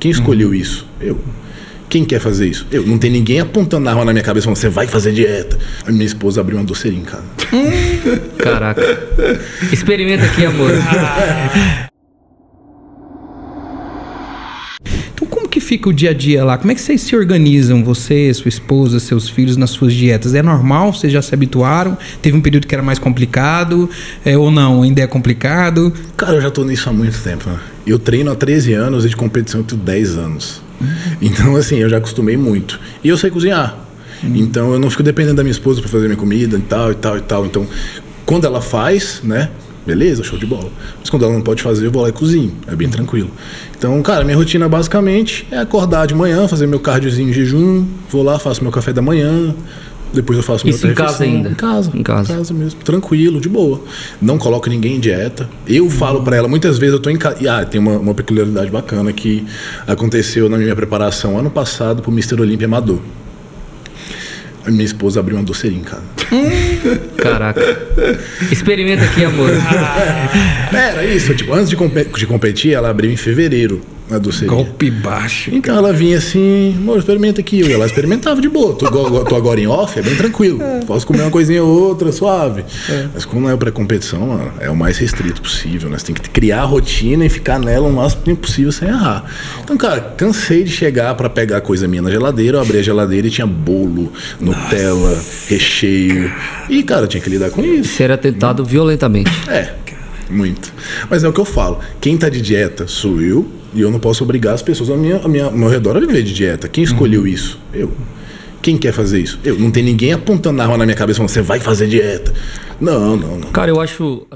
Quem escolheu isso? Eu. Quem quer fazer isso? Eu. Não tem ninguém apontando a arma na minha cabeça falando, você vai fazer dieta. A minha esposa abriu uma doceria em casa. Caraca. Experimenta aqui, amor. Então como que fica o dia a dia lá? Como é que vocês se organizam? Você, sua esposa, seus filhos nas suas dietas? É normal? Vocês já se habituaram? Teve um período que era mais complicado? Ou não? Ainda é complicado? Cara, eu já tô nisso há muito tempo, né? Eu treino há 13 anos e de competição eu tenho 10 anos. Então, assim, eu já acostumei muito. E eu sei cozinhar. Então, eu não fico dependendo da minha esposa para fazer minha comida e tal, e tal, e tal. Então, quando ela faz, né? Beleza, show de bola. Mas quando ela não pode fazer, eu vou lá e cozinho. É bem tranquilo. Então, cara, minha rotina basicamente é acordar de manhã, fazer meu cardiozinho em jejum. Vou lá, faço meu café da manhã. Depois eu faço minha outra refeição. Isso em casa ainda? Em casa. Em casa mesmo. Tranquilo, de boa. Não coloco ninguém em dieta. Eu falo pra ela, muitas vezes eu tô em casa... Ah, tem uma peculiaridade bacana que aconteceu na minha preparação ano passado pro Mr. Olímpia Amador. A minha esposa abriu uma doceria em casa. Caraca. Experimenta aqui, amor. Era isso. Tipo, antes de competir, ela abriu em fevereiro. Na doceria. Golpe baixo. Então ela vinha assim, amor, experimenta aqui. E ela experimentava de boa. Tô agora em off, é bem tranquilo. Posso comer uma coisinha ou outra, suave. Mas quando é pra competição, mano, é o mais restrito possível, né? Você tem que criar a rotina e ficar nela o máximo tempo possível sem errar. Então, cara, cansei de chegar pra pegar coisa minha na geladeira. Eu abri a geladeira e tinha bolo, Nutella, recheio. E, cara, eu tinha que lidar com isso. Ser atentado violentamente. É, muito. Mas é o que eu falo. Quem tá de dieta sou eu. E eu não posso obrigar as pessoas ao meu redor a viver de dieta. Quem escolheu isso? Eu. Quem quer fazer isso? Eu. Não tem ninguém apontando a arma na minha cabeça falando, você vai fazer dieta. Não, não, não. Cara, eu acho...